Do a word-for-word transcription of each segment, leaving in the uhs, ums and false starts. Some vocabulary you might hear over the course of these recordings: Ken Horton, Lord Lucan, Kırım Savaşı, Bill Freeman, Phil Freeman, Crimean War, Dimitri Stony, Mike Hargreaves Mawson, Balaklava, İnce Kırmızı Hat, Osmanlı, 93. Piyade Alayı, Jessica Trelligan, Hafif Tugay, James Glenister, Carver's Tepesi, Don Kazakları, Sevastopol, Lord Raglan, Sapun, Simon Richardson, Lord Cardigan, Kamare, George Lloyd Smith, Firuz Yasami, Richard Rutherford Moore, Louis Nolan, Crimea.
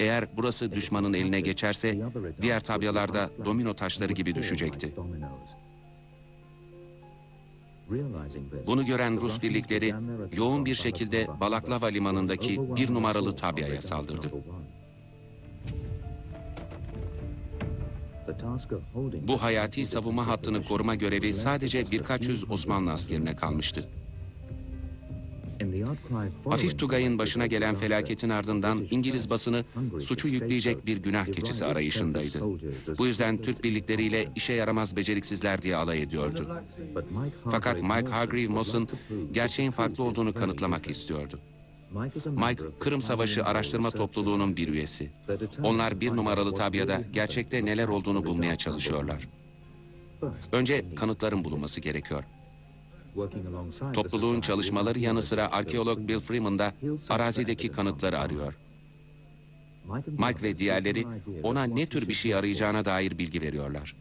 Eğer burası düşmanın eline geçerse diğer tabyalarda domino taşları gibi düşecekti. Bunu gören Rus birlikleri yoğun bir şekilde Balaklava limanındaki bir numaralı tabyaya saldırdı. Bu hayati savunma hattını koruma görevi sadece birkaç yüz Osmanlı askerine kalmıştı. Hafif Tugay'ın başına gelen felaketin ardından İngiliz basını suçu yükleyecek bir günah keçisi arayışındaydı. Bu yüzden Türk birlikleriyle işe yaramaz beceriksizler diye alay ediyordu. Fakat Mike Hargreaves Mawson gerçeğin farklı olduğunu kanıtlamak istiyordu. Mike, Kırım Savaşı Araştırma Topluluğu'nun bir üyesi. Onlar bir numaralı tabyada gerçekte neler olduğunu bulmaya çalışıyorlar. Önce kanıtların bulunması gerekiyor. Topluluğun çalışmaları yanı sıra arkeolog Bill Freeman da arazideki kanıtları arıyor. Mike ve diğerleri ona ne tür bir şey arayacağına dair bilgi veriyorlar.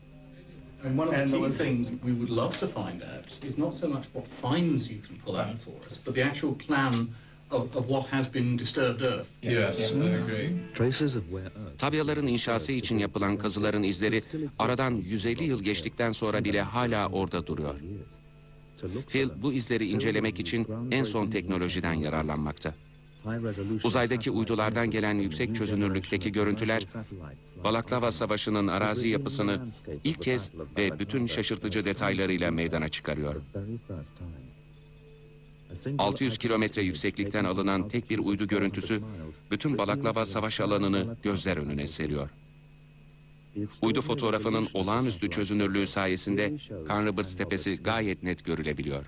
Tabyaların inşası için yapılan kazıların izleri aradan yüz elli yıl geçtikten sonra bile hala orada duruyor. Phil bu izleri incelemek için en son teknolojiden yararlanmakta. Uzaydaki uydulardan gelen yüksek çözünürlükteki görüntüler, Balaklava Savaşı'nın arazi yapısını ilk kez ve bütün şaşırtıcı detaylarıyla meydana çıkarıyor. altı yüz kilometre yükseklikten alınan tek bir uydu görüntüsü, bütün Balaklava Savaş alanını gözler önüne seriyor. Uydu fotoğrafının olağanüstü çözünürlüğü sayesinde Carver's Tepesi gayet net görülebiliyor.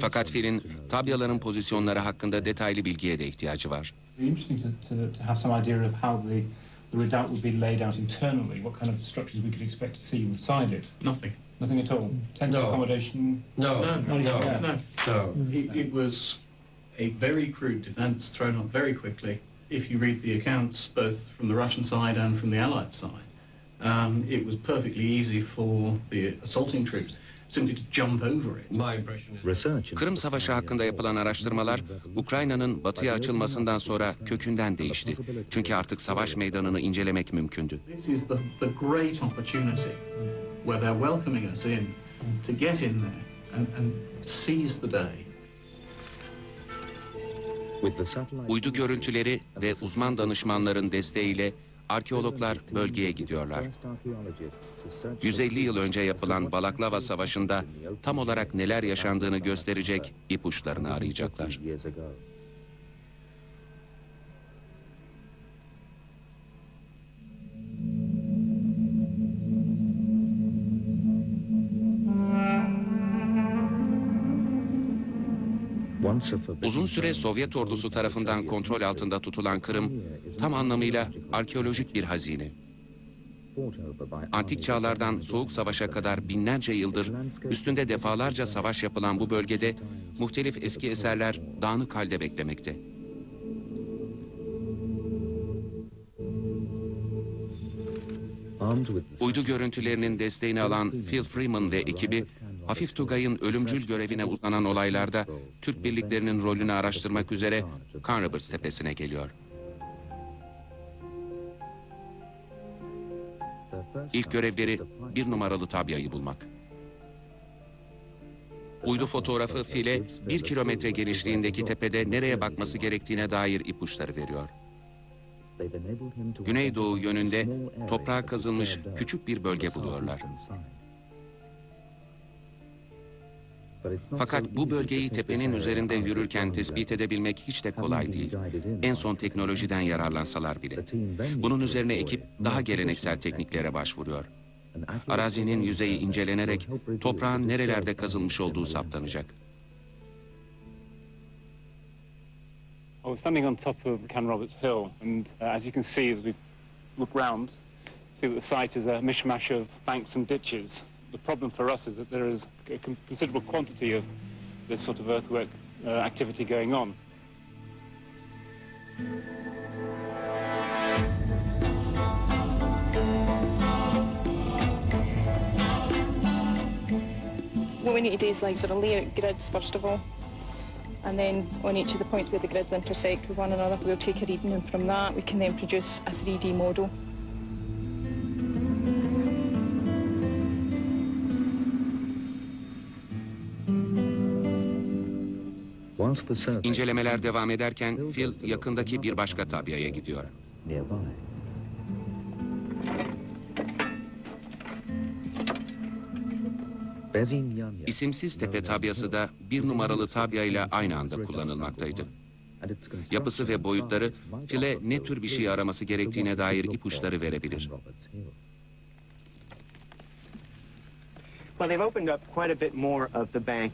Fakat Phil'in tabyaların pozisyonları hakkında detaylı bilgiye de ihtiyacı var. Nothing at all. Tent accommodation? No, no, no, no. It was a very crude defense thrown up very quickly. If you read the accounts, both from the Russian side and from the Allied side, um, it was perfectly easy for the assaulting troops simply to jump over it. My impression is. Kırım Savaşı hakkında yapılan araştırmalar, Ukrayna'nın batıya açılmasından sonra kökünden değişti. Çünkü artık savaş meydanını incelemek mümkündü. This is the, the great opportunity. Where they're welcoming us in, to get in there and, and seize the day. Uydu görüntüleri ve uzman danışmanların desteğiyle arkeologlar bölgeye gidiyorlar. yüz elli yıl önce yapılan Balaklava Savaşı'nda tam olarak neler yaşandığını gösterecek ipuçlarını arayacaklar. Uzun süre Sovyet ordusu tarafından kontrol altında tutulan Kırım, tam anlamıyla arkeolojik bir hazine. Antik çağlardan Soğuk Savaş'a kadar binlerce yıldır üstünde defalarca savaş yapılan bu bölgede muhtelif eski eserler dağınık halde beklemekte. Uydu görüntülerinin desteğini alan Phil Freeman ve ekibi, Hafif Tugay'ın ölümcül görevine uzanan olaylarda Türk birliklerinin rolünü araştırmak üzere Carver's Tepesi'ne geliyor. İlk görevleri bir numaralı tabyayı bulmak. Uydu fotoğrafı file bir kilometre genişliğindeki tepede nereye bakması gerektiğine dair ipuçları veriyor. Güneydoğu yönünde toprağa kazılmış küçük bir bölge buluyorlar. Fakat bu bölgeyi tepenin üzerinde yürürken tespit edebilmek hiç de kolay değil. En son teknolojiden yararlansalar bile. Bunun üzerine ekip daha geleneksel tekniklere başvuruyor. Arazinin yüzeyi incelenerek toprağın nerelerde kazılmış olduğu saptanacak. I was standing on top of Ken Roberts Hill and as you can see as we look round, see that the site is a mishmash of banks and ditches. The problem for us is that there is a considerable quantity of this sort of earthwork uh, activity going on. what we need to do is like sort of lay out grids first of all, and then on each of the points where the grids intersect with one another, we'll take a reading, and from that we can then produce a three D model. İncelemeler devam ederken Phil yakındaki bir başka tabyaya gidiyor. İsimsiz tepe tabyası da bir numaralı tabyayla aynı anda kullanılmaktaydı. Yapısı ve boyutları Phil'e ne tür bir şey araması gerektiğine dair ipuçları verebilir. Well, they've opened up quite a bit more of the bank.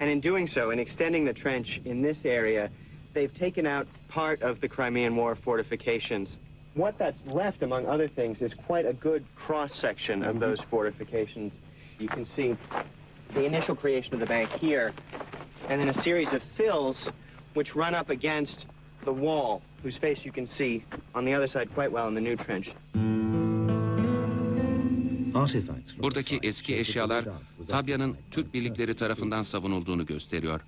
And in doing so, in extending the trench in this area, they've taken out part of the Crimean War fortifications. What that's left, among other things, is quite a good cross-section of those fortifications. You can see the initial creation of the bank here, and then a series of fills which run up against the wall, whose face you can see on the other side quite well in the new trench. Buradaki eski eşyalar tabyanın Türk birlikleri tarafından savunulduğunu gösteriyor.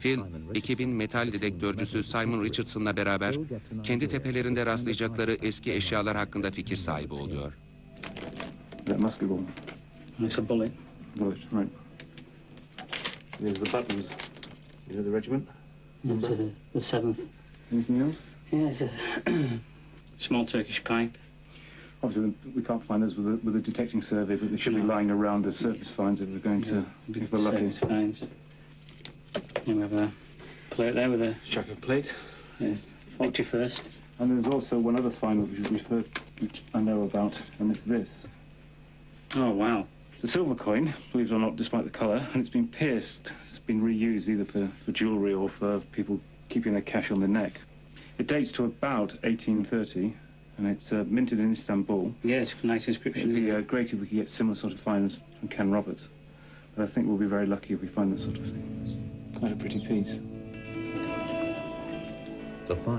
Phil, iki bin metal dedektörcüsü Simon Richardson'la beraber kendi tepelerinde rastlayacakları eski eşyalar hakkında fikir sahibi oluyor. Small Turkish pipe. Obviously, we can't find those with a, with a detecting survey, but they should be lying around as surface finds if we're going to, if we're lucky. Surface finds. You have a plate there with a shocker plate. Yeah, forty-first. And there's also one other find which we've heard, which I know about, and it's this. Oh wow! It's a silver coin, believe it or not, despite the colour, and it's been pierced. It's been reused either for for jewellery or for people keeping their cash on their neck. It dates to about eighteen thirty. And it's uh, minted in Istanbul. Yes, yeah, nice inscription. It'd be uh, great if we could get similar sort of finds from Ken Roberts, but I think we'll be very lucky if we find that sort of thing. It's quite a pretty piece.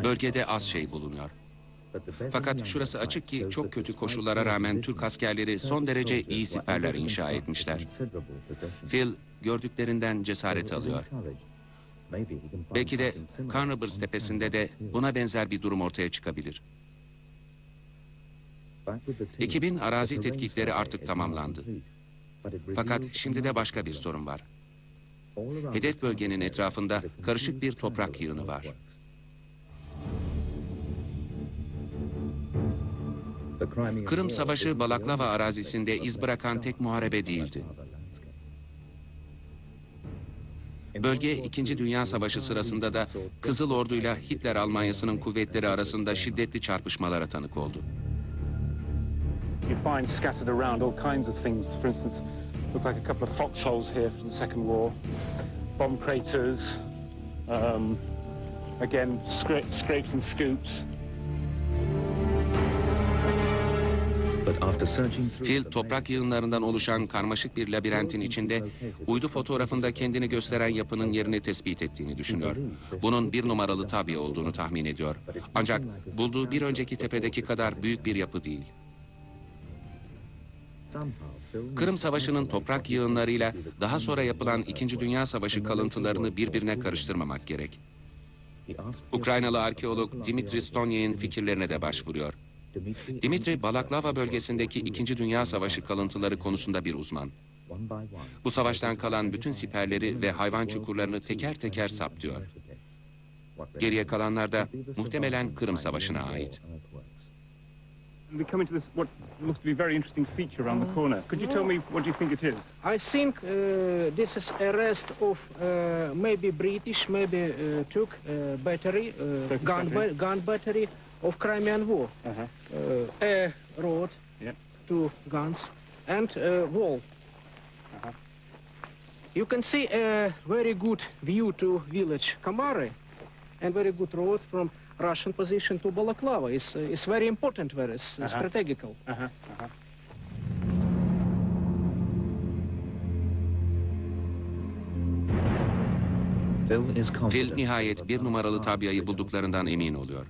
Bölgede az şey bulunuyor. Fakat şurası açık ki çok kötü koşullara rağmen Türk askerleri son derece iyi siperler inşa etmişler. Phil gördüklerinden cesaret alıyor. Belki de Carver's Tepesi'nde de buna benzer bir durum ortaya çıkabilir. ekibin arazi tetkikleri artık tamamlandı. Fakat şimdi de başka bir sorun var. Hedef bölgenin etrafında karışık bir toprak yığını var. Kırım Savaşı Balaklava arazisinde iz bırakan tek muharebe değildi. Bölge İkinci Dünya Savaşı sırasında da Kızıl Ordu'yla Hitler Almanyası'nın kuvvetleri arasında şiddetli çarpışmalara tanık oldu. You find scattered around all kinds of things. For instance, look like a couple of foxholes here from the Second War, bomb craters, um, again scra scrapes and scoops. Phil, toprak yığınlarından oluşan karmaşık bir labirentin içinde uydu fotoğrafında kendini gösteren yapının yerini tespit ettiğini düşünüyor. Bunun bir numaralı tabya olduğunu tahmin ediyor. Ancak bulduğu bir önceki tepedeki kadar büyük bir yapı değil. Kırım Savaşı'nın toprak yığınlarıyla daha sonra yapılan İkinci Dünya Savaşı kalıntılarını birbirine karıştırmamak gerek. Ukraynalı arkeolog Dimitri Stony'nin fikirlerine de başvuruyor. Dimitri, Balaklava bölgesindeki İkinci Dünya Savaşı kalıntıları konusunda bir uzman. Bu savaştan kalan bütün siperleri ve hayvan çukurlarını teker teker saptıyor. Geriye kalanlar da muhtemelen Kırım Savaşı'na ait. We come into this what looks to be a very interesting feature around the corner. Could you tell me what you think it is? I think uh, this is a rest of uh, maybe British, maybe uh, Turk uh, battery, uh, gun, battery. Ba gun battery of Crimean War. Uh-huh. uh, a road, yeah. Two guns, and a wall. Uh-huh. You can see a very good view to village Kamare, and very good road from Russian position to Balaklava is is very important, very uh-huh. strategical. Uh-huh. Uh-huh. Phil nihayet bir numaralı tabyayı bulduklarından emin oluyor.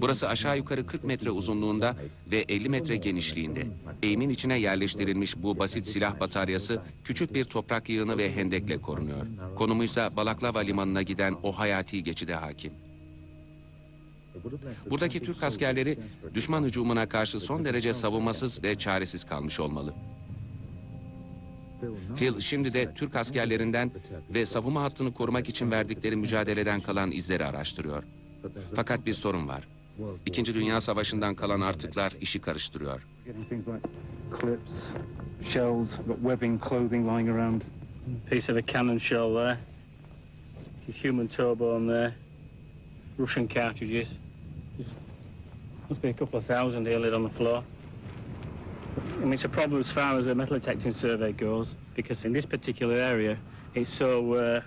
Burası aşağı yukarı kırk metre uzunluğunda ve elli metre genişliğinde. Eğimin içine yerleştirilmiş bu basit silah bataryası küçük bir toprak yığını ve hendekle korunuyor. Konumuysa Balaklava limanına giden o hayati geçide hakim. Buradaki Türk askerleri düşman hücumuna karşı son derece savunmasız ve çaresiz kalmış olmalı. Phil şimdi de Türk askerlerinden ve savunma hattını korumak için verdikleri mücadeleden kalan izleri araştırıyor. Fakat bir sorun var. İkinci Dünya Savaşı'ndan kalan artıklar işi karıştırıyor. Russian cartridges. Must be a couple of thousand here laid on the floor. I mean, it's a problem as far as the metal detecting survey goes, because in this particular area, it's so, uh,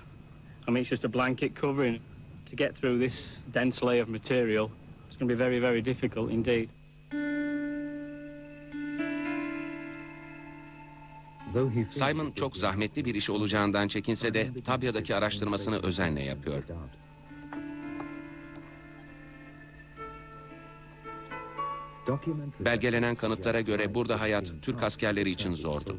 I mean, it's just a blanket covering. To get through this dense layer of material, it's going to be very, very difficult indeed. Simon çok zahmetli bir iş olacağından çekinse de Tabya'daki araştırmasını özenle yapıyor. Belgelenen kanıtlara göre burada hayat Türk askerleri için zordu.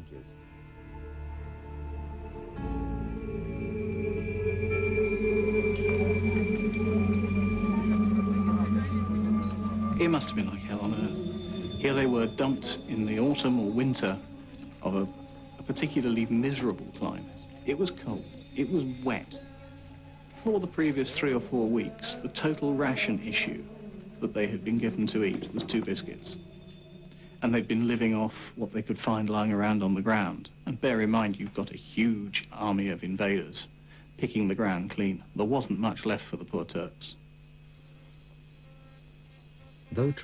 It must have been like hell on earth. Here they were dumped in the autumn or winter of a, a particularly miserable climate. It was cold, it was wet. For the previous three or four weeks, the total ration issue that they had been given to eat was two biscuits. And they'd been living off what they could find lying around on the ground. And bear in mind, you've got a huge army of invaders picking the ground clean. There wasn't much left for the poor Turks.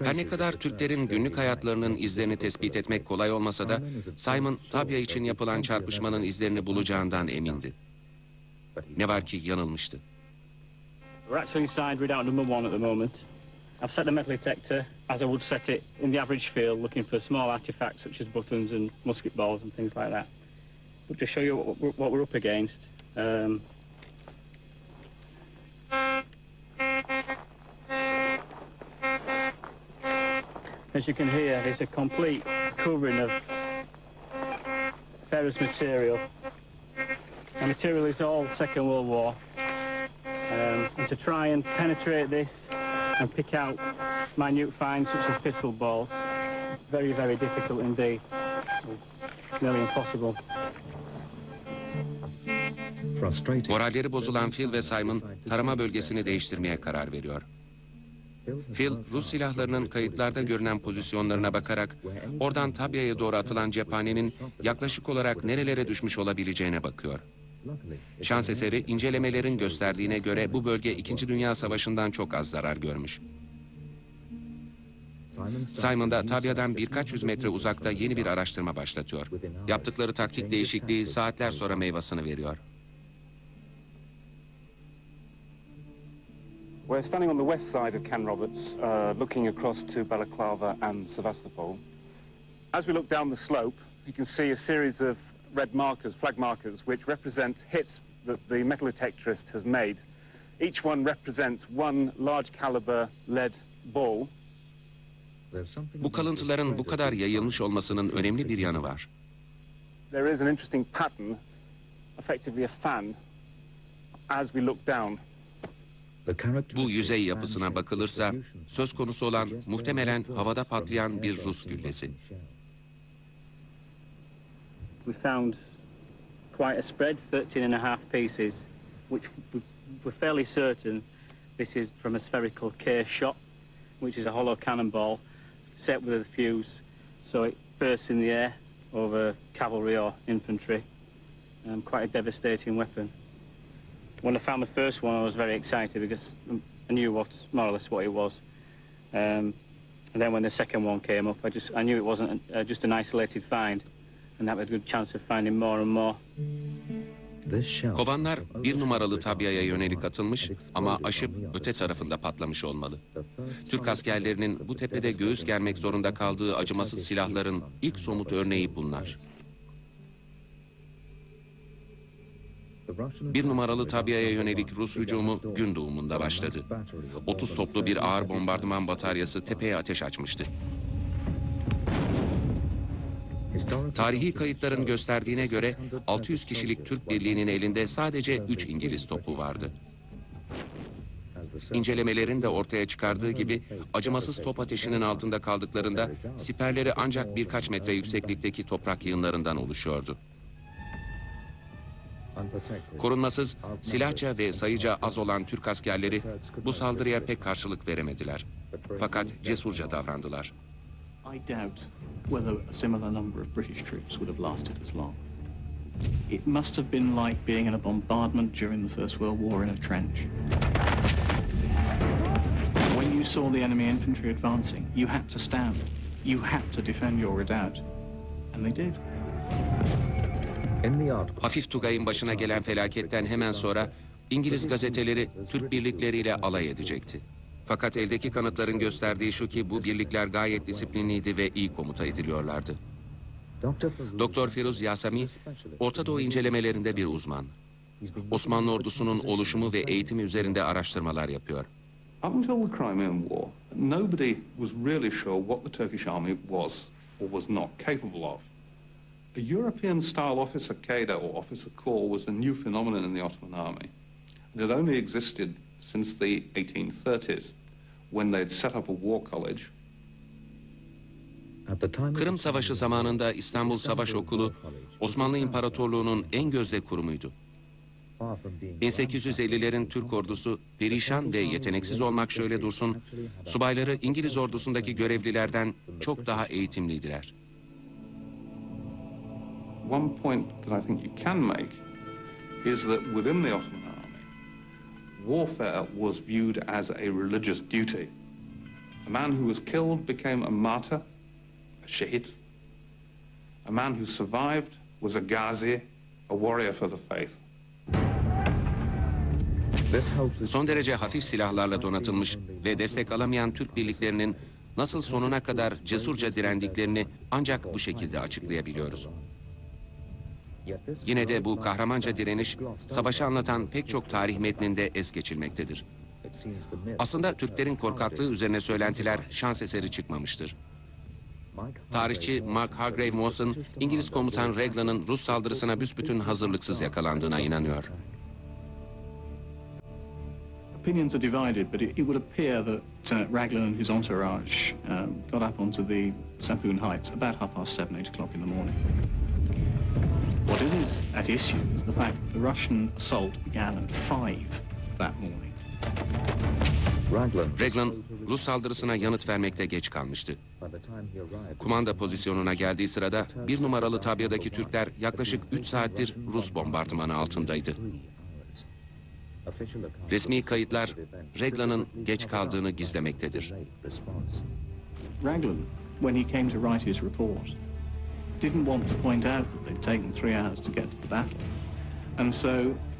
Her ne kadar Türklerin günlük hayatlarının izlerini tespit etmek kolay olmasa da Simon, Tabya için yapılan çarpışmanın izlerini bulacağından emindi. Ne var ki yanılmıştı. I've set the metal detector as I would set it in the average field, looking for small artifacts such as buttons and musket balls and things like that. But to show you what we're, what we're up against, um, as you can hear, there's a complete covering of ferrous material. The material is all Second World War, um, and to try and penetrate this and pick out minute finds such as pistol balls. Very, very difficult indeed. Nearly impossible. Moralleri bozulan Phil ve Simon tarama bölgesini değiştirmeye karar veriyor. Phil, Rus silahlarının kayıtlarda görünen pozisyonlarına bakarak oradan Tabya'ya doğru atılan cephanenin yaklaşık olarak nerelere düşmüş olabileceğine bakıyor. Şans eseri incelemelerin gösterdiğine göre bu bölge İkinci Dünya Savaşı'ndan çok az zarar görmüş. Simon da Tabya'dan birkaç yüz metre uzakta yeni bir araştırma başlatıyor. Yaptıkları taktik değişikliği saatler sonra meyvasını veriyor. We're standing on the west side of Ken Roberts, uh, looking across to Balaklava and Sevastopol. As we look down the slope, you can see a series of red markers, flag markers, which represent hits that the metal detectorist has made. Each one represents one large caliber lead ball. Bu kalıntıların bu kadar yayılmış olmasının önemli bir yanı var. There is an interesting pattern, effectively a fan, as we look down. Bu yüzey yapısına bakılırsa söz konusu olan muhtemelen havada patlayan bir Rus güllesi. We found quite a spread, thirteen and a half pieces, which we're fairly certain this is from a spherical K shot, which is a hollow cannonball set with a fuse, so it bursts in the air over cavalry or infantry. Um, quite a devastating weapon. When I found the first one, I was very excited because I knew what, more or less what it was. Um, and then when the second one came up, I just I knew it wasn't uh, just an isolated find. Kovanlar bir numaralı Tabya'ya yönelik atılmış ama aşıp öte tarafında patlamış olmalı. Türk askerlerinin bu tepede göğüs germek zorunda kaldığı acımasız silahların ilk somut örneği bunlar. Bir numaralı Tabya'ya yönelik Rus hücumu gün doğumunda başladı. otuz toplu bir ağır bombardıman bataryası tepeye ateş açmıştı. Tarihi kayıtların gösterdiğine göre altı yüz kişilik Türk birliğinin elinde sadece üç İngiliz topu vardı. İncelemelerin de ortaya çıkardığı gibi acımasız top ateşinin altında kaldıklarında siperleri ancak birkaç metre yükseklikteki toprak yığınlarından oluşuyordu. Korunmasız, silahça ve sayıca az olan Türk askerleri bu saldırıya pek karşılık veremediler. Fakat cesurca davrandılar. You saw the enemy infantry advancing. You had to stand. You had to defend your redoubt. And they did. Hafif Tugay'ın başına gelen felaketten hemen sonra İngiliz gazeteleri Türk birlikleriyle alay edecekti. Fakat eldeki kanıtların gösterdiği şu ki bu birlikler gayet disiplinliydi ve iyi komuta ediliyorlardı. Doktor Firuz Yasami, Orta Doğu incelemelerinde bir uzman. Osmanlı ordusunun oluşumu ve eğitimi üzerinde araştırmalar yapıyor. Up until the Crimean War, nobody was really sure what the Turkish army was or was not capable of. A European-style officer cadre or officer corps was a new phenomenon in the Ottoman army, and it only existed since the eighteen thirties, when they'd set up a war college. Kırım Savaşı zamanında İstanbul Savaş Okulu, Osmanlı İmparatorluğu'nun en gözde kurumuydu. bin sekiz yüz ellilerin Türk ordusu perişan ve yeteneksiz olmak şöyle dursun, subayları İngiliz ordusundaki görevlilerden çok daha eğitimliydiler. One point that I think you can make is that within the Ottoman army, warfare was viewed as a religious duty. A man who was killed became a martyr, a shahid. A man who survived was a ghazi, a warrior for the faith. Son derece hafif silahlarla donatılmış ve destek alamayan Türk birliklerinin nasıl sonuna kadar cesurca direndiklerini ancak bu şekilde açıklayabiliyoruz. Yine de bu kahramanca direniş, savaşı anlatan pek çok tarih metninde es geçilmektedir. Aslında Türklerin korkaklığı üzerine söylentiler şans eseri çıkmamıştır. Tarihçi Mike Hargreaves Mawson, İngiliz komutan Raglan'ın Rus saldırısına büsbütün hazırlıksız yakalandığına inanıyor. Opinions are divided, but it, it would appear that uh, Raglan and his entourage um, got up onto the Sapun Heights about half past seven, eight o'clock in the morning. What isn't at issue is the fact that the Russian assault began at five that morning. Raglan, Rus saldırısına yanıt vermekte geç kalmıştı. Kumanda pozisyonuna geldiği sırada bir numaralı tabyadaki Türkler yaklaşık üç saattir Rus bombardımanı altındaydı. Resmi kayıtlar Raglan'ın geç kaldığını gizlemektedir. Raglan, when he came to write his report, didn't want to point out that they'd taken three hours to get to the battle, and so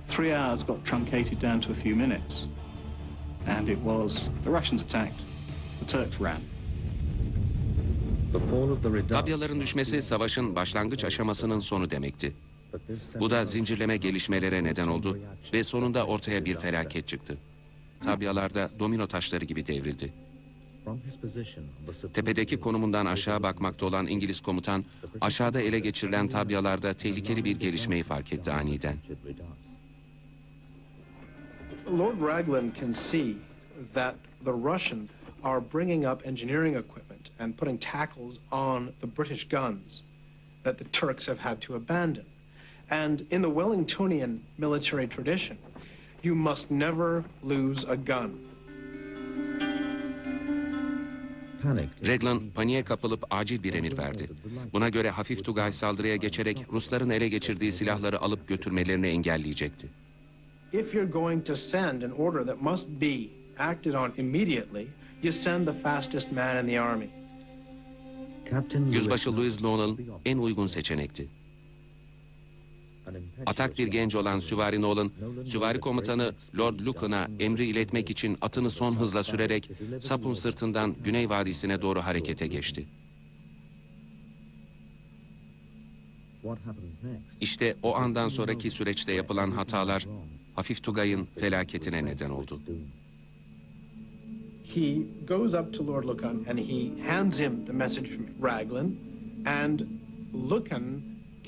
three hours got truncated down to a few minutes. And it was the Russians attacked, the Turks ran. Tabyaların düşmesi savaşın başlangıç aşamasının sonu demekti. Bu da zincirleme gelişmelere neden oldu ve sonunda ortaya bir felaket çıktı. Tabyalarda domino taşları gibi devrildi. Tepedeki konumundan aşağı bakmakta olan İngiliz komutan, aşağıda ele geçirilen tabyalarda tehlikeli bir gelişmeyi fark etti aniden. Lord Raglan can see that the Russians are bringing up engineering equipment and putting tackles on the British guns that the Turks have had to abandon. And in the Wellingtonian military tradition, you must never lose a gun. Raglan paniğe kapılıp acil bir emir verdi. Buna göre Hafif Tugay saldırıya geçerek Rusların ele geçirdiği silahları alıp götürmelerini engelleyecekti. If you're going to send an order that must be acted on immediately, you send the fastest man in the army. Yüzbaşı Louis Nolan en uygun seçenekti. Atak bir genç olan süvari Nolan, süvari komutanı Lord Lucan'a emri iletmek için atını son hızla sürerek Sapun sırtından Güney Vadisi'ne doğru harekete geçti. İşte o andan sonraki süreçte yapılan hatalar Hafif Tugay'ın felaketine neden oldu. He goes up to Lord Lucan and he hands him the message from Raglan, and Lucan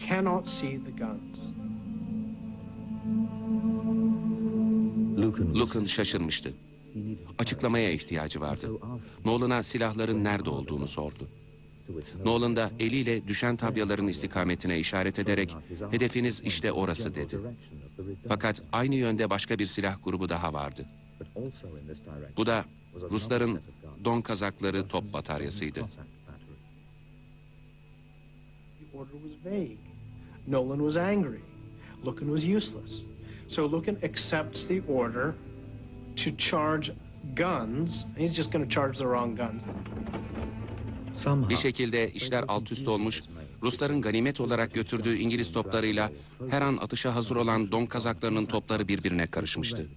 cannot see the guns. Lucan şaşırmıştı. Açıklamaya ihtiyacı vardı. Nolan'a silahların nerede olduğunu sordu. Nolan da eliyle düşen tabyaların istikametine işaret ederek hedefiniz işte orası dedi. Fakat aynı yönde başka bir silah grubu daha vardı. Bu da Rusların Don Kazakları top bataryasıydı. Nolan was angry. Lucan was useless. So Lucan accepts the order to charge guns. He's just going to charge the wrong guns. Bir şekilde işler alt üst olmuş, Rusların ganimet olarak götürdüğü İngiliz toplarıyla her an atışa hazır olan Don Kazaklarının topları birbirine karışmıştı.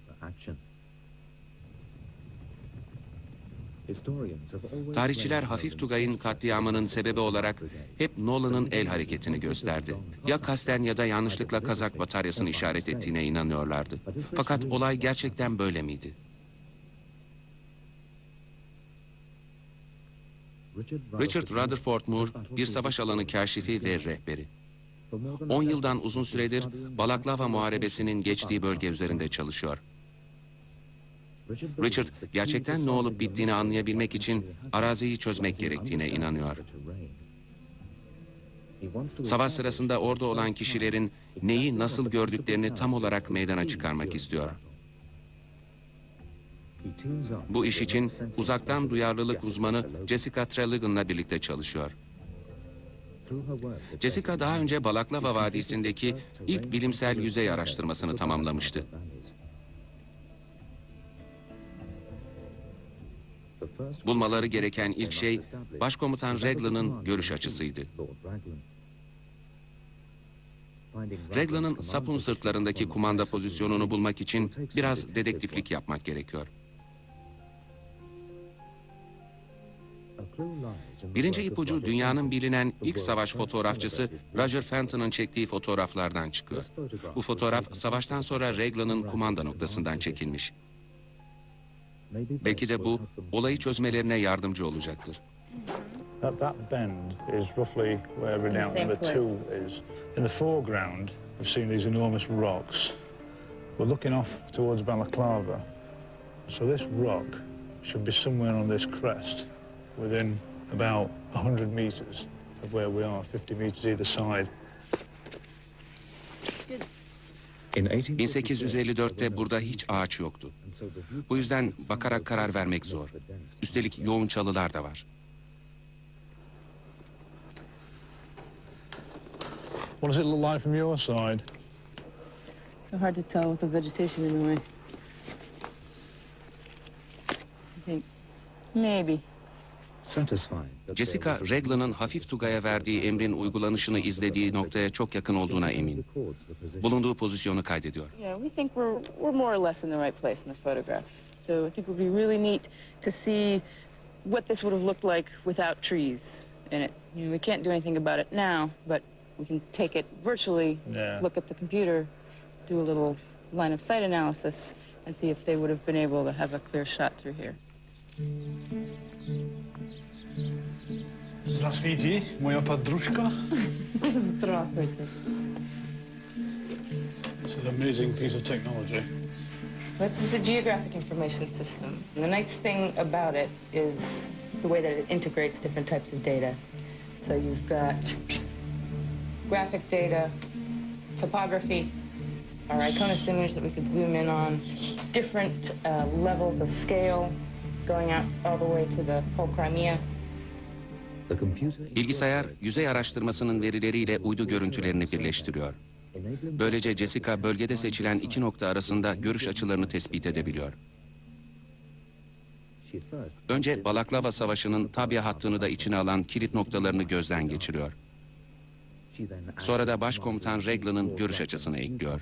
Tarihçiler Hafif Tugay'ın katliamının sebebi olarak hep Nolan'ın el hareketini gösterdi. Ya kasten ya da yanlışlıkla Kazak bataryasını işaret ettiğine inanıyorlardı. Fakat olay gerçekten böyle miydi? Richard Rutherford Moore bir savaş alanı kâşifi ve rehberi. on yıldan uzun süredir Balaklava Muharebesi'nin geçtiği bölge üzerinde çalışıyor. Richard gerçekten ne olup bittiğini anlayabilmek için araziyi çözmek gerektiğine inanıyor. Savaş sırasında orada olan kişilerin neyi nasıl gördüklerini tam olarak meydana çıkarmak istiyor. Bu iş için uzaktan duyarlılık uzmanı Jessica Trelligan'la birlikte çalışıyor. Jessica daha önce Balaklava Vadisi'ndeki ilk bilimsel yüzey araştırmasını tamamlamıştı. Bulmaları gereken ilk şey Başkomutan Raglan'ın görüş açısıydı. Raglan'ın Sapun sırtlarındaki kumanda pozisyonunu bulmak için biraz dedektiflik yapmak gerekiyor. Birinci ipucu dünyanın bilinen ilk savaş fotoğrafçısı Roger Fenton'ın çektiği fotoğraflardan çıkıyor. Bu fotoğraf savaştan sonra Raglan'ın kumanda noktasından çekilmiş. Belki de bu olayı çözmelerine yardımcı olacaktır. bin sekiz yüz elli dört'te burada hiç ağaç yoktu. Bu yüzden bakarak karar vermek zor. Üstelik yoğun çalılar da var. What does it look like from your side? So hard to tell with the vegetation in the way. I think maybe. Jessica, Raglan'ın Hafif Tugay'a verdiği emrin uygulanışını izlediği noktaya çok yakın olduğuna emin. Bulunduğu pozisyonu kaydediyor. Здравствуйте, моя подружка. Здравствуйте. It's an amazing piece of technology. This is a geographic information system. And the nice thing about it is the way that it integrates different types of data. So you've got graphic data, topography, our iconist image that we could zoom in on, different uh, levels of scale going out all the way to the whole Crimea. Bilgisayar, yüzey araştırmasının verileriyle uydu görüntülerini birleştiriyor. Böylece Jessica, bölgede seçilen iki nokta arasında görüş açılarını tespit edebiliyor. Önce Balaklava Savaşı'nın tabya hattını da içine alan kilit noktalarını gözden geçiriyor. Sonra da Başkomutan Raglan'ın görüş açısını ekliyor.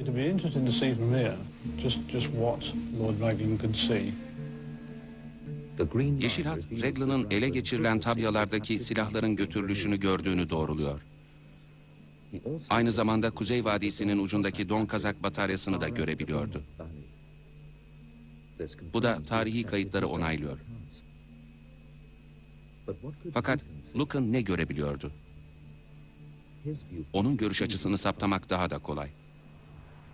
It'd be interesting to see from here just just what Lord Raglan could see. Yeşil Hat, Raglan'ın ele geçirilen tabyalardaki silahların götürülüşünü gördüğünü doğruluyor. Aynı zamanda Kuzey Vadisi'nin ucundaki Don Kazak bataryasını da görebiliyordu. Bu da tarihi kayıtları onaylıyor. Fakat Lucan ne görebiliyordu? Onun görüş açısını saptamak daha da kolay.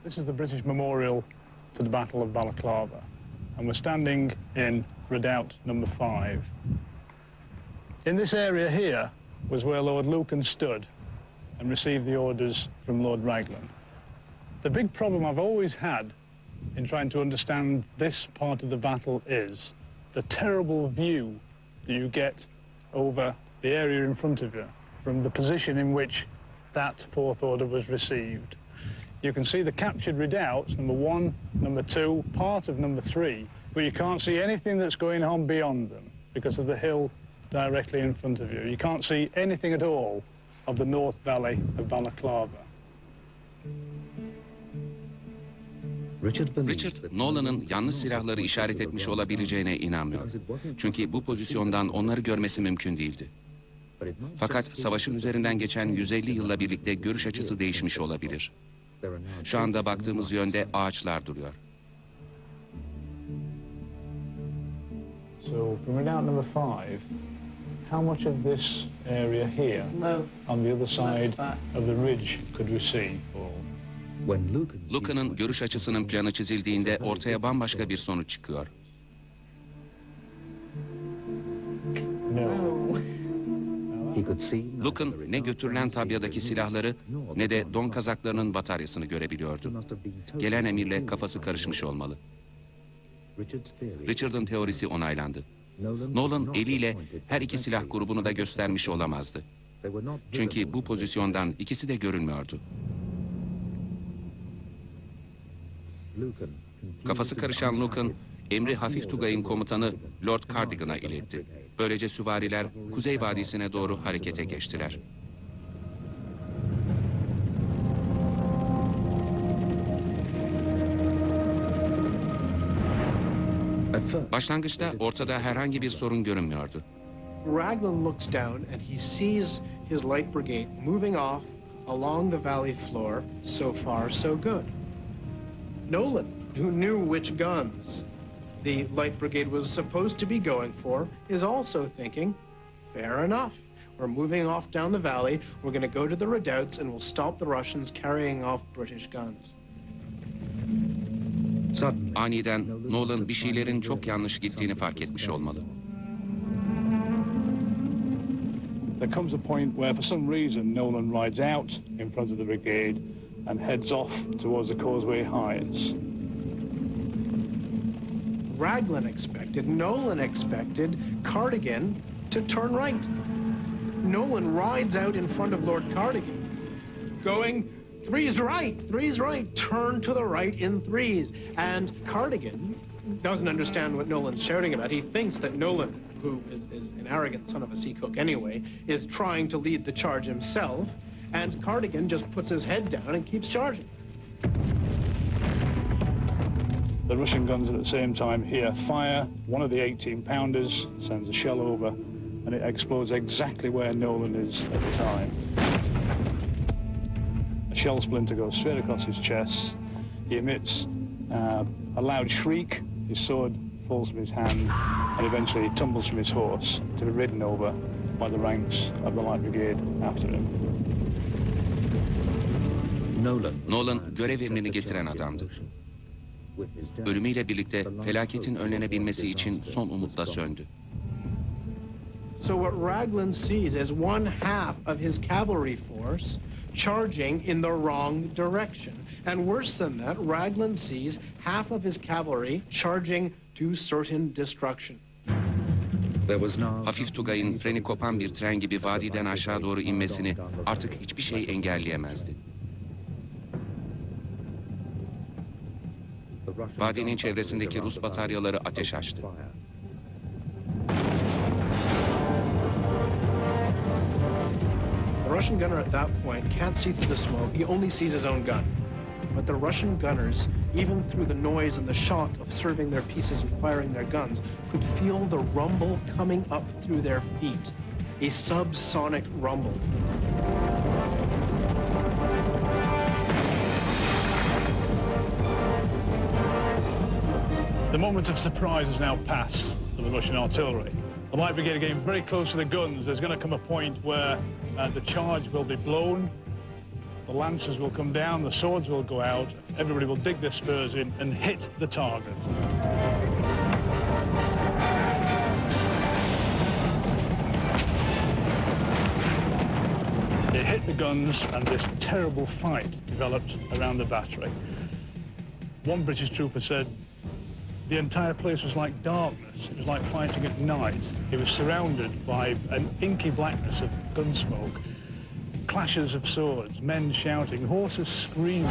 This is the British memorial to the Battle of Balaklava, and we're standing in redoubt number five. In this area here was where Lord Lucan stood and received the orders from Lord Raglan. The big problem I've always had in trying to understand this part of the battle is the terrible view that you get over the area in front of you from the position in which that fourth order was received. You can see the captured redoubts, number one, number two, part of number three, but you can't see anything that's going on beyond them because of the hill directly in front of you. You can't see anything at all of the North Valley of Balaklava. Richard, Nolan'ın yanlış silahları işaret etmiş olabileceğine inanmıyor. Çünkü bu pozisyondan onları görmesi mümkün değildi. Fakat savaşın üzerinden geçen yüz elli yılla birlikte görüş açısı değişmiş olabilir. Şu anda baktığımız yönde ağaçlar duruyor. So from round number five, how much of this area here on the other side of the ridge could we see? Lucan'ın görüş açısının planı çizildiğinde ortaya bambaşka bir sonuç çıkıyor. Lucan ne götürülen tabyadaki silahları ne de Don Kazaklarının bataryasını görebiliyordu. Gelen emirle kafası karışmış olmalı. Richard'ın teorisi onaylandı. Nolan eliyle her iki silah grubunu da göstermiş olamazdı. Çünkü bu pozisyondan ikisi de görünmüyordu. Kafası karışan Lucan, emri Hafif Tugay'ın komutanı Lord Cardigan'a iletti. Böylece süvariler Kuzey Vadisi'ne doğru harekete geçtiler. Başlangıçta ortada herhangi bir sorun görünmüyordu. Raglan looks down and he sees his light brigade moving off along the valley floor. So far so good. Nolan, who knew which guns the light brigade was supposed to be going for, is also thinking, fair enough. We're moving off down the valley. We're going to go to the redoubts and we'll stop the Russians carrying off British guns. Aniden Nolan bir şeylerin çok yanlış gittiğini fark etmiş olmalı. There comes a point where for some reason Nolan rides out in front of the brigade and heads off towards the causeway heights. Raglan expected, Nolan expected Cardigan to turn right. Nolan rides out in front of Lord Cardigan, going three's right, three's right, turn to the right in threes. And Cardigan doesn't understand what Nolan's shouting about. He thinks that Nolan, who is, is an arrogant son of a sea cook anyway, is trying to lead the charge himself. And Cardigan just puts his head down and keeps charging. The Russian guns at the same time here fire. One of the eighteen pounders sends a shell over and it explodes exactly where Nolan is at the time. A shell splinter goes straight across his chest. He emits uh, a loud shriek. His sword falls from his hand and eventually he tumbles from his horse to be ridden over by the ranks of the Light Brigade after him. Nolan görev emrini getiren adamdı. Ölümüyle birlikte felaketin önlenebilmesi için son umutla söndü. So what Raglan sees is one half of his cavalry force charging in the wrong direction. And worse than that, Raglan sees half of his cavalry charging to certain destruction. Hafif Tugay'ın freni kopan bir tren gibi vadiden aşağı doğru inmesini artık hiçbir şey engelleyemezdi. Vadinin çevresindeki Rus bataryaları ateş açtı. The Russian gunner at that point can't see through the smoke. He only sees his own gun. But the Russian gunners even through the noise and the shock of serving their pieces and firing their guns, could feel the rumble coming up through their feet, a subsonic rumble. The moment of surprise is now past for the Russian artillery. The light brigade are getting very close to the guns. There's going to come a point where uh, the charge will be blown, the lancers will come down, the swords will go out, everybody will dig their spurs in and hit the target. It hit the guns and this terrible fight developed around the battery. One British trooper said, the entire place was like darkness. It was like fighting at night. It was surrounded by an inky blackness of gun smoke, clashes of swords, men shouting, horses screaming.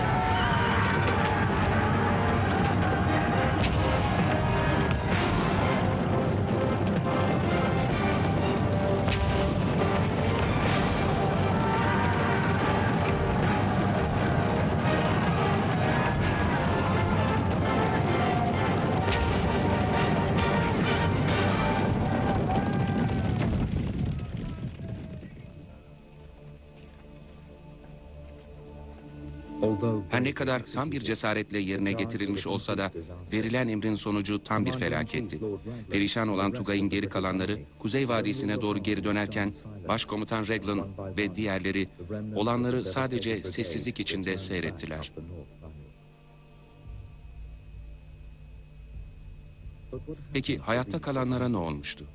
Her ne kadar tam bir cesaretle yerine getirilmiş olsa da verilen emrin sonucu tam bir felaketti. Perişan olan Tugay'ın geri kalanları Kuzey Vadisi'ne doğru geri dönerken Başkomutan Raglan ve diğerleri olanları sadece sessizlik içinde seyrettiler. Peki hayatta kalanlara ne olmuştu?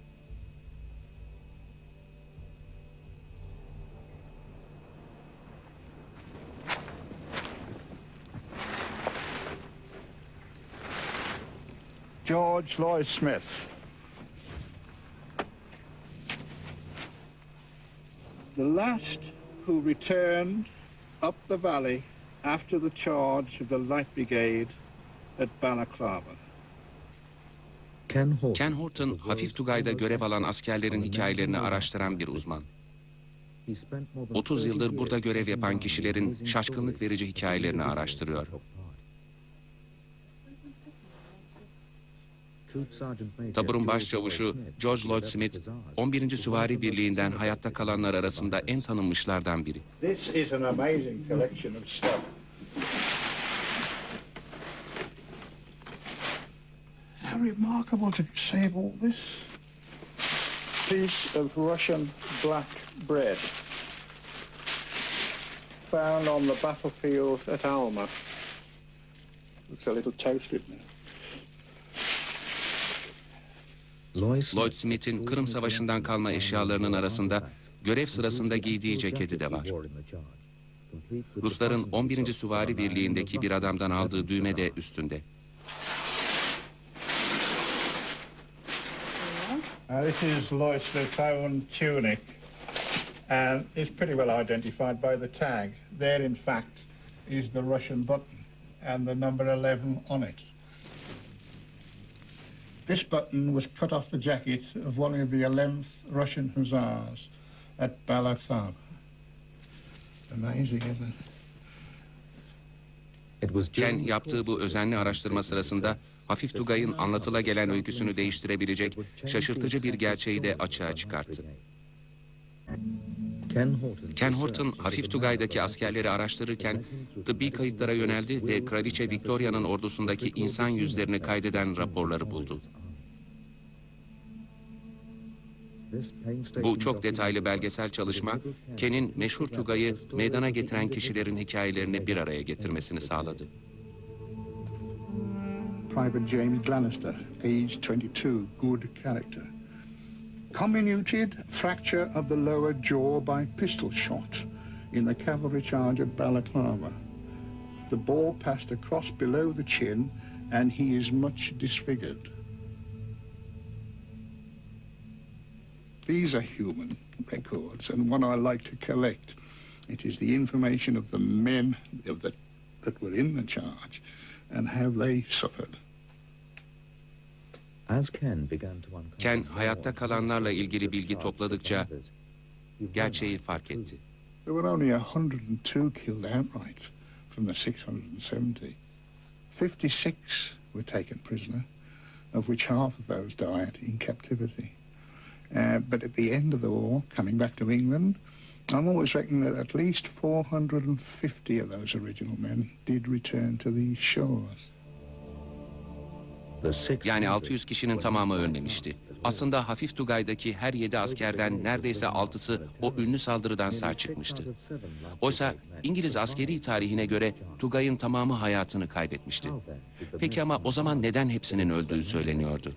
George Lloyd Smith. The last who returned up the valley after the charge of the Light Brigade at Balaklava. Ken Horton, Ken Horton Hafif Tugay'da görev alan askerlerin hikayelerini araştıran bir uzman. otuz yıldır burada görev yapan kişilerin şaşkınlık verici hikayelerini araştırıyor. Taburun başçavuşu George Lloyd Smith, on birinci Süvari Birliği'nden hayatta kalanlar arasında en tanınmışlardan biri. Lloyd Smith'in Kırım Savaşı'ndan kalma eşyalarının arasında görev sırasında giydiği ceketi de var. Rusların on birinci Süvari Birliği'ndeki bir adamdan aldığı düğme de üstünde. This is Lloyd Smith's own tunic and it's pretty well identified by the tag. There in fact is the Russian button and the number eleven on it. This button was cut off the jacket of one of the eleventh Russian Hussars at Balaklava. Amazing, isn't it? Ken yaptığı bu özenli araştırma sırasında Hafif Tugay'ın anlatıla gelen öyküsünü değiştirebilecek şaşırtıcı bir gerçeği de açığa çıkarttı. Ken Horton, Hafif Tugay'daki askerleri araştırırken tıbbi kayıtlara yöneldi ve Kraliçe Victoria'nın ordusundaki insan yüzlerini kaydeden raporları buldu. Bu çok detaylı belgesel çalışma, Ken'in meşhur Tugay'ı meydana getiren kişilerin hikayelerini bir araya getirmesini sağladı. Private James Glenister, age twenty-two, good character. Comminuted fracture of the lower jaw by pistol shot in the cavalry charge at Balaklava. The ball passed across below the chin and he is much disfigured. These are human records and one I like to collect. It is the information of the men of the, that were in the charge and how they suffered. Ken hayatta kalanlarla ilgili bilgi topladıkça gerçeği fark etti. There were only one hundred two killed outright from the six hundred seventy. fifty-six were taken prisoner, of which half of those died in captivity. Uh, but at the end of the war, coming back to England, I'm always reckoning that at least four hundred fifty of those original men did return to these shores. Yani altı yüz kişinin tamamı ölmemişti. Aslında Hafif Tugay'daki her yedi askerden neredeyse altısı o ünlü saldırıdan sağ çıkmıştı. Oysa İngiliz askeri tarihine göre Tugay'ın tamamı hayatını kaybetmişti. Peki ama o zaman neden hepsinin öldüğü söyleniyordu?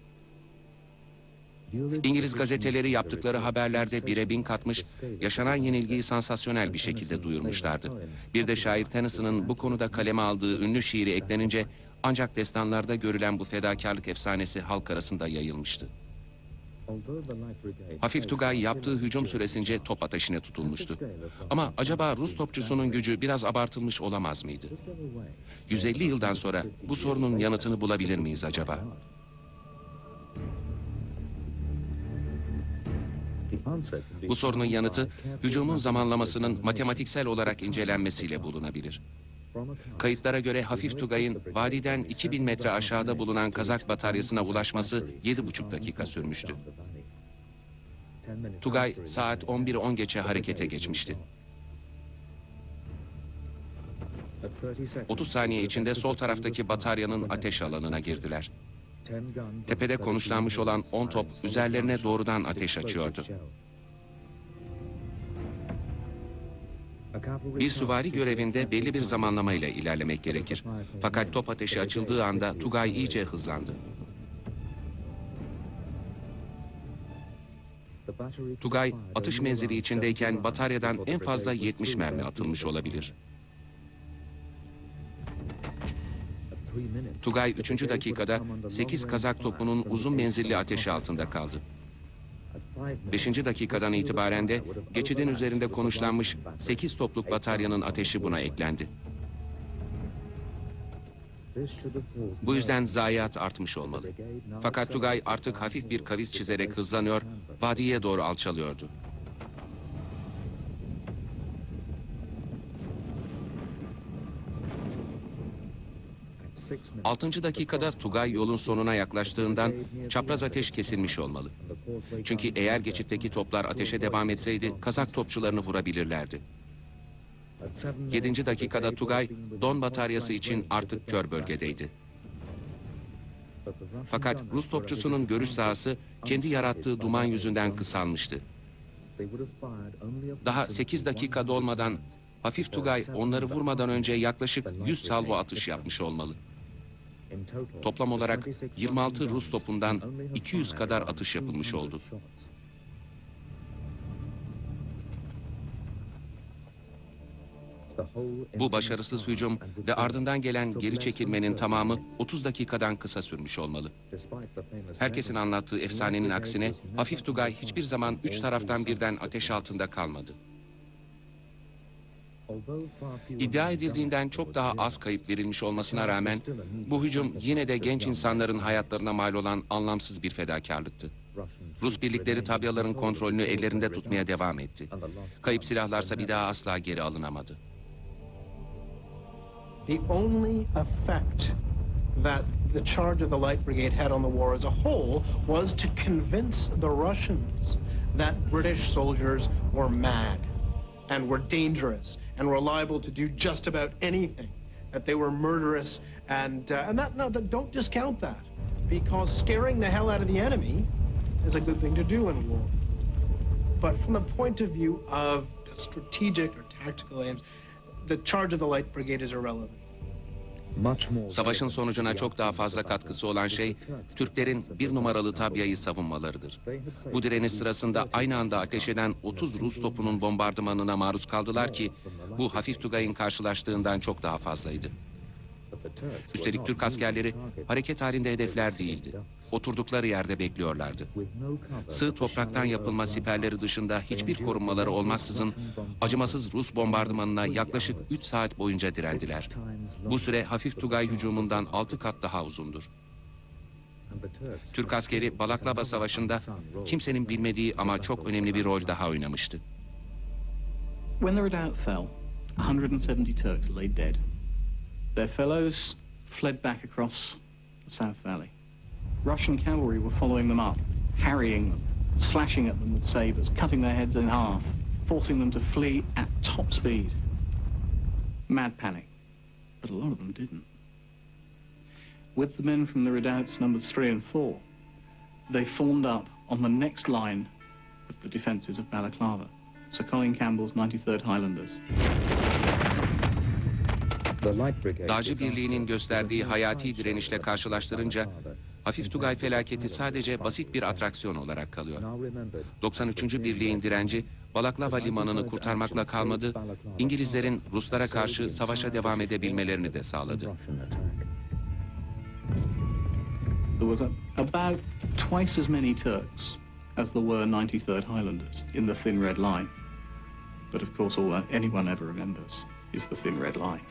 İngiliz gazeteleri yaptıkları haberlerde bire bin katmış, yaşanan yenilgiyi sansasyonel bir şekilde duyurmuşlardı. Bir de şair Tennyson'ın bu konuda kaleme aldığı ünlü şiiri eklenince ancak destanlarda görülen bu fedakarlık efsanesi halk arasında yayılmıştı. Hafif Tugay yaptığı hücum süresince top ateşine tutulmuştu. Ama acaba Rus topçusunun gücü biraz abartılmış olamaz mıydı? yüz elli yıldan sonra bu sorunun yanıtını bulabilir miyiz acaba? Bu sorunun yanıtı hücumun zamanlamasının matematiksel olarak incelenmesiyle bulunabilir. Kayıtlara göre Hafif Tugay'ın vadiden iki bin metre aşağıda bulunan Kazak bataryasına ulaşması yedi buçuk dakika sürmüştü. Tugay saat on bir on geçe harekete geçmişti. otuz saniye içinde sol taraftaki bataryanın ateş alanına girdiler. Tepede konuşlanmış olan on top üzerlerine doğrudan ateş açıyordu. Bir süvari görevinde belli bir zamanlamayla ilerlemek gerekir. Fakat top ateşi açıldığı anda Tugay iyice hızlandı. Tugay atış menzili içindeyken bataryadan en fazla yetmiş mermi atılmış olabilir. Tugay üçüncü dakikada sekiz Kazak topunun uzun menzilli ateşi altında kaldı. beşinci dakikadan itibaren de geçidin üzerinde konuşlanmış sekiz topluk bataryanın ateşi buna eklendi. Bu yüzden zayiat artmış olmalı. Fakat Tugay artık hafif bir kavis çizerek hızlanıyor, vadiye doğru alçalıyordu. altıncı dakikada Tugay yolun sonuna yaklaştığından çapraz ateş kesilmiş olmalı. Çünkü eğer geçitteki toplar ateşe devam etseydi Kazak topçularını vurabilirlerdi. yedinci dakikada Tugay Don bataryası için artık kör bölgedeydi. Fakat Rus topçusunun görüş sahası kendi yarattığı duman yüzünden kısalmıştı. Daha sekiz dakika dolmadan Hafif Tugay onları vurmadan önce yaklaşık yüz salvo atış yapmış olmalı. Toplam olarak yirmi altı Rus topundan iki yüz kadar atış yapılmış oldu. Bu başarısız hücum ve ardından gelen geri çekilmenin tamamı otuz dakikadan kısa sürmüş olmalı. Herkesin anlattığı efsanenin aksine Hafif Tugay hiçbir zaman üç taraftan birden ateş altında kalmadı. İddia edildiğinden çok daha az kayıp verilmiş olmasına rağmen bu hücum yine de genç insanların hayatlarına mal olan anlamsız bir fedakarlıktı. Rus birlikleri tabyaların kontrolünü ellerinde tutmaya devam etti. Kayıp silahlarsa bir daha asla geri alınamadı. The only effect that the charge of the Light Brigade had on the war as a whole was to convince the Russians that British soldiers were mad and were dangerous and were liable to do just about anything, that they were murderous, and uh, and that, no, that don't discount that, because scaring the hell out of the enemy is a good thing to do in war. But from the point of view of strategic or tactical aims, the charge of the Light Brigade is irrelevant. Savaşın sonucuna çok daha fazla katkısı olan şey, Türklerin bir numaralı tabyayı savunmalarıdır. Bu direniş sırasında aynı anda ateş eden otuz Rus topunun bombardımanına maruz kaldılar ki, bu Hafif Tugay'ın karşılaştığından çok daha fazlaydı. Üstelik Türk askerleri hareket halinde hedefler değildi. Oturdukları yerde bekliyorlardı. Sığ topraktan yapılma siperleri dışında hiçbir korunmaları olmaksızın acımasız Rus bombardımanına yaklaşık üç saat boyunca direndiler. Bu süre Hafif Tugay hücumundan altı kat daha uzundur. Türk askeri Balaklava Savaşı'nda kimsenin bilmediği ama çok önemli bir rol daha oynamıştı. When the redoubt fell, one hundred seventy Turks lay dead. Their fellows fled back across the South Valley. Russian cavalry were following them up, harrying them, slashing at them with sabres, cutting their heads in half, forcing them to flee at top speed. Mad panic, but a lot of them didn't. With the men from the redoubts numbers three and four, they formed up on the next line of the defences of Balaklava, Sir Colin Campbell's ninety-third Highlanders. Dağcı Birliği'nin gösterdiği hayati direnişle karşılaştırınca Hafif Tugay felaketi sadece basit bir atraksiyon olarak kalıyor. doksan üçüncü Birliğin direnci Balaklava limanını kurtarmakla kalmadı, İngilizlerin Ruslara karşı savaşa devam edebilmelerini de sağladı. There was about twice as many Turks as there were ninety-third Highlanders in the thin red line. But of course all that anyone ever remembers is the thin red line.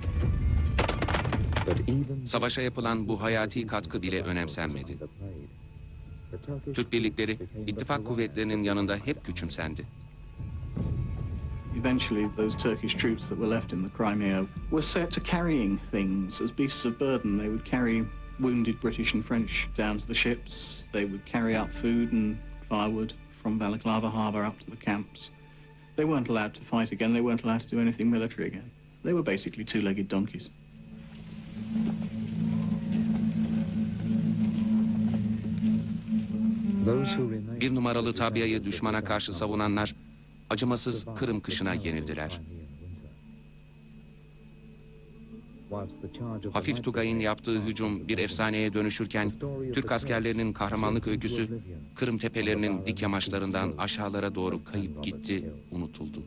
Savaşa yapılan bu hayati katkı bile önemsenmedi. Türk birlikleri ittifak kuvvetlerinin yanında hep küçümsendi. Eventually those Turkish troops that were left in the Crimea were set to carrying things as beasts of burden. They would carry wounded British and French down to the ships. They would carry up food and firewood from Balaklava harbour up to the camps. They weren't allowed to fight again. They weren't allowed to do anything military again. They were basically two-legged donkeys. Bir numaralı tabiayı düşmana karşı savunanlar acımasız Kırım kışına yenildiler. Hafif Tugay'ın yaptığı hücum bir efsaneye dönüşürken Türk askerlerinin kahramanlık öyküsü Kırım tepelerinin dik yamaçlarından aşağılara doğru kayıp gitti, unutuldu.